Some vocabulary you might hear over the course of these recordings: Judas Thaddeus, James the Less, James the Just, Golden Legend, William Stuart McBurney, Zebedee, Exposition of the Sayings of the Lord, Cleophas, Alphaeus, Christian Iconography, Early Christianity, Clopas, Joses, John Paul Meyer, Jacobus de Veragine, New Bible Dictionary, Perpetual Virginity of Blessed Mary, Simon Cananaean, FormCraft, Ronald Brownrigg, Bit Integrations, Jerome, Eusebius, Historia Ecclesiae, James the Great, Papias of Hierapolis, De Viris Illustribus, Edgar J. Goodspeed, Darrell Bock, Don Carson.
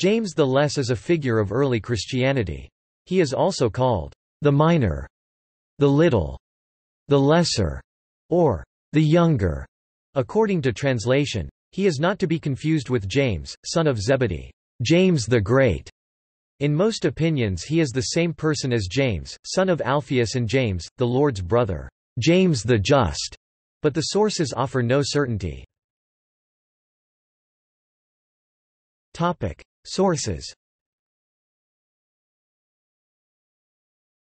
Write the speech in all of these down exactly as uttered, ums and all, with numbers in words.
James the Less is a figure of early Christianity. He is also called the Minor, the Little, the Lesser, or the Younger, according to translation. He is not to be confused with James, son of Zebedee, James the Great. In most opinions he is the same person as James, son of Alphaeus and James, the Lord's brother, James the Just, but the sources offer no certainty. Topic. Sources.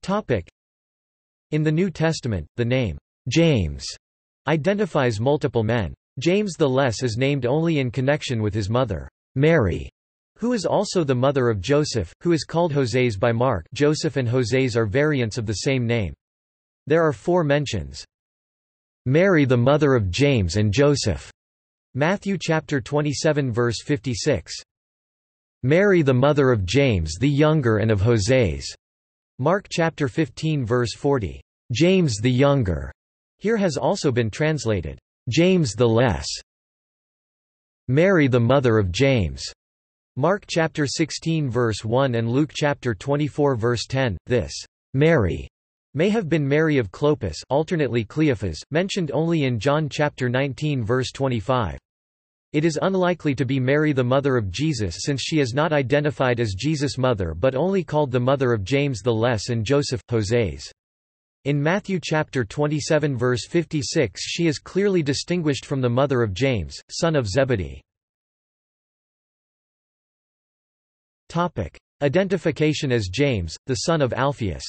Topic. In the New Testament, the name, James, identifies multiple men. James the Less is named only in connection with his mother, Mary, who is also the mother of Joseph, who is called Joses by Mark. Joseph and Joses are variants of the same name. There are four mentions. Mary the mother of James and Joseph, Matthew chapter twenty-seven verse fifty-six. Mary the mother of James the younger and of Joses, Mark chapter fifteen verse forty. James the younger here has also been translated James the Less. Mary the mother of James, Mark chapter sixteen verse one and Luke chapter twenty-four verse ten. This Mary may have been Mary of Clopas, alternately Cleophas, mentioned only in John chapter nineteen verse twenty-five. It is unlikely to be Mary the mother of Jesus, since she is not identified as Jesus' mother but only called the mother of James the Less and Joseph, Joses. In Matthew chapter twenty-seven verse fifty-six she is clearly distinguished from the mother of James, son of Zebedee. Topic: Identification as James, the son of Alphaeus.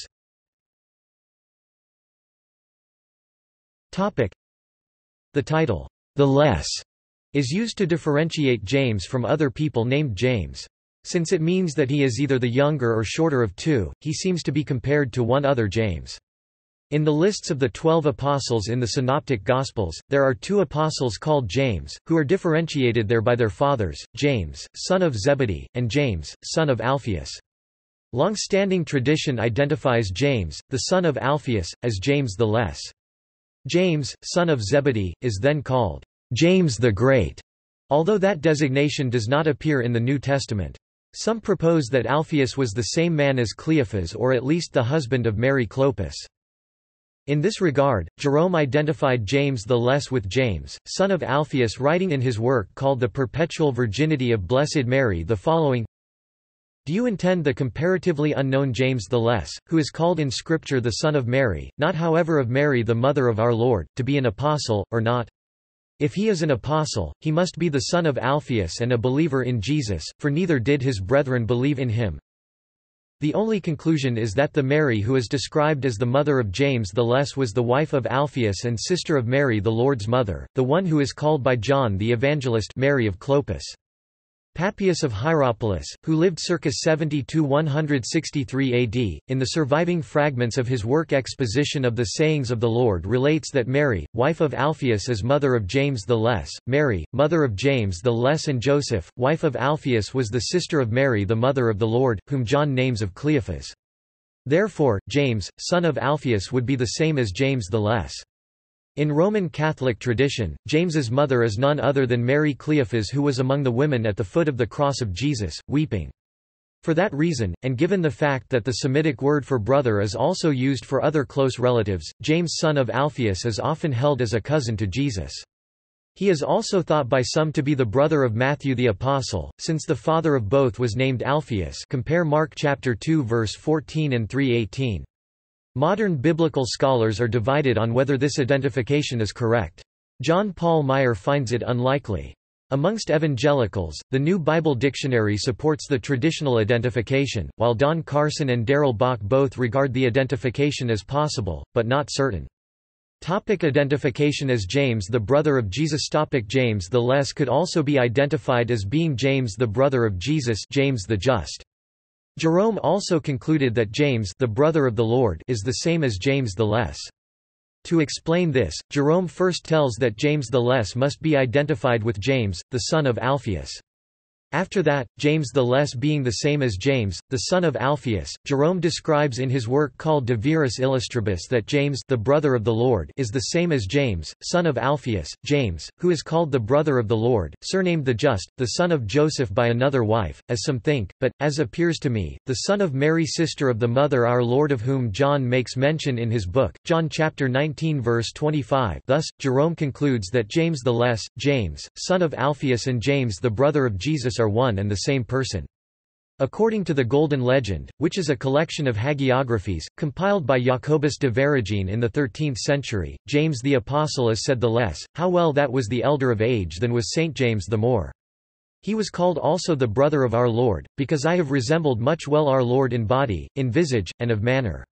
Topic: The title, the Less, is used to differentiate James from other people named James. Since it means that he is either the younger or shorter of two, he seems to be compared to one other James. In the lists of the twelve apostles in the Synoptic Gospels, there are two apostles called James, who are differentiated there by their fathers, James, son of Zebedee, and James, son of Alphaeus. Long-standing tradition identifies James, the son of Alphaeus, as James the Less. James, son of Zebedee, is then called James the Great, although that designation does not appear in the New Testament. Some propose that Alphaeus was the same man as Cleophas, or at least the husband of Mary Clopas. In this regard, Jerome identified James the Less with James, son of Alphaeus, writing in his work called The Perpetual Virginity of Blessed Mary the following: Do you intend the comparatively unknown James the Less, who is called in Scripture the son of Mary, not however of Mary the mother of our Lord, to be an apostle, or not? If he is an apostle, he must be the son of Alphaeus and a believer in Jesus, for neither did his brethren believe in him. The only conclusion is that the Mary who is described as the mother of James the Less was the wife of Alphaeus and sister of Mary the Lord's mother, the one who is called by John the Evangelist Mary of Clopas. Papias of Hierapolis, who lived circa seventy to one sixty-three A D, in the surviving fragments of his work Exposition of the Sayings of the Lord, relates that Mary, wife of Alphaeus, is mother of James the Less. Mary, mother of James the Less and Joseph, wife of Alphaeus, was the sister of Mary the mother of the Lord, whom John names of Cleophas. Therefore, James, son of Alphaeus, would be the same as James the Less. In Roman Catholic tradition, James's mother is none other than Mary Cleophas, who was among the women at the foot of the cross of Jesus, weeping. For that reason, and given the fact that the Semitic word for brother is also used for other close relatives, James son of Alphaeus is often held as a cousin to Jesus. He is also thought by some to be the brother of Matthew the Apostle, since the father of both was named Alphaeus. Compare Mark chapter two verse fourteen and three eighteen. Modern biblical scholars are divided on whether this identification is correct. John Paul Meyer finds it unlikely. Amongst evangelicals, the New Bible Dictionary supports the traditional identification, while Don Carson and Darrell Bock both regard the identification as possible, but not certain. Topic: Identification as James the brother of Jesus. Topic: James the Less could also be identified as being James the brother of Jesus, James the Just. Jerome also concluded that James, the brother of the Lord, is the same as James the Less. To explain this, Jerome first tells that James the Less must be identified with James, the son of Alphaeus. After that, James the Less being the same as James, the son of Alphaeus, Jerome describes in his work called De Viris Illustribus that James, the brother of the Lord, is the same as James, son of Alphaeus, James, who is called the brother of the Lord, surnamed the Just, the son of Joseph by another wife, as some think, but, as appears to me, the son of Mary, sister of the Mother our Lord, of whom John makes mention in his book, John chapter nineteen verse twenty-five. Thus, Jerome concludes that James the Less, James, son of Alphaeus, and James the brother of Jesus are one and the same person. According to the Golden Legend, which is a collection of hagiographies, compiled by Jacobus de Veragine in the thirteenth century, James the Apostle is said the less, how well that was the elder of age than was Saint James the more. He was called also the brother of our Lord, because I have resembled much well our Lord in body, in visage, and of manner.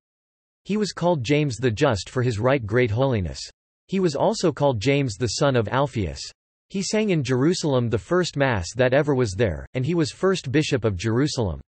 He was called James the Just for his right great holiness. He was also called James the son of Alphaeus. He sang in Jerusalem the first Mass that ever was there, and he was first Bishop of Jerusalem.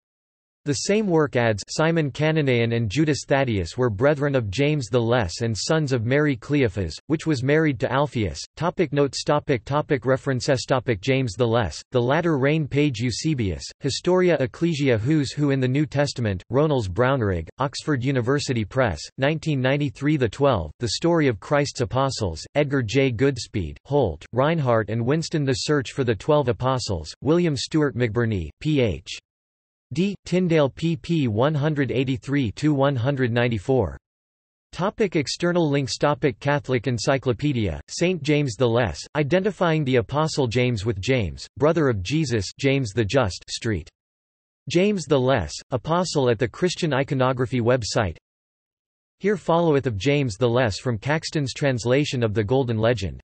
The same work adds, Simon Cananaean and Judas Thaddeus were brethren of James the Less and sons of Mary Cleophas, which was married to Alphaeus. Topic notes topic topic references topic James the Less, the latter reign page Eusebius, Historia Ecclesiae Who's Who in the New Testament, Ronald Brownrigg, Oxford University Press, nineteen ninety-three The Twelve, The Story of Christ's Apostles, Edgar J. Goodspeed, Holt, Reinhardt and Winston The Search for the Twelve Apostles, William Stuart McBurney, Ph. D. Tyndale pp one eighty-three to one ninety-four. Topic external links topic Catholic Encyclopedia, Saint James the Less, Identifying the Apostle James with James, Brother of Jesus James the Just Street. James the Less, Apostle at the Christian Iconography website. Here followeth of James the Less from Caxton's translation of the Golden Legend.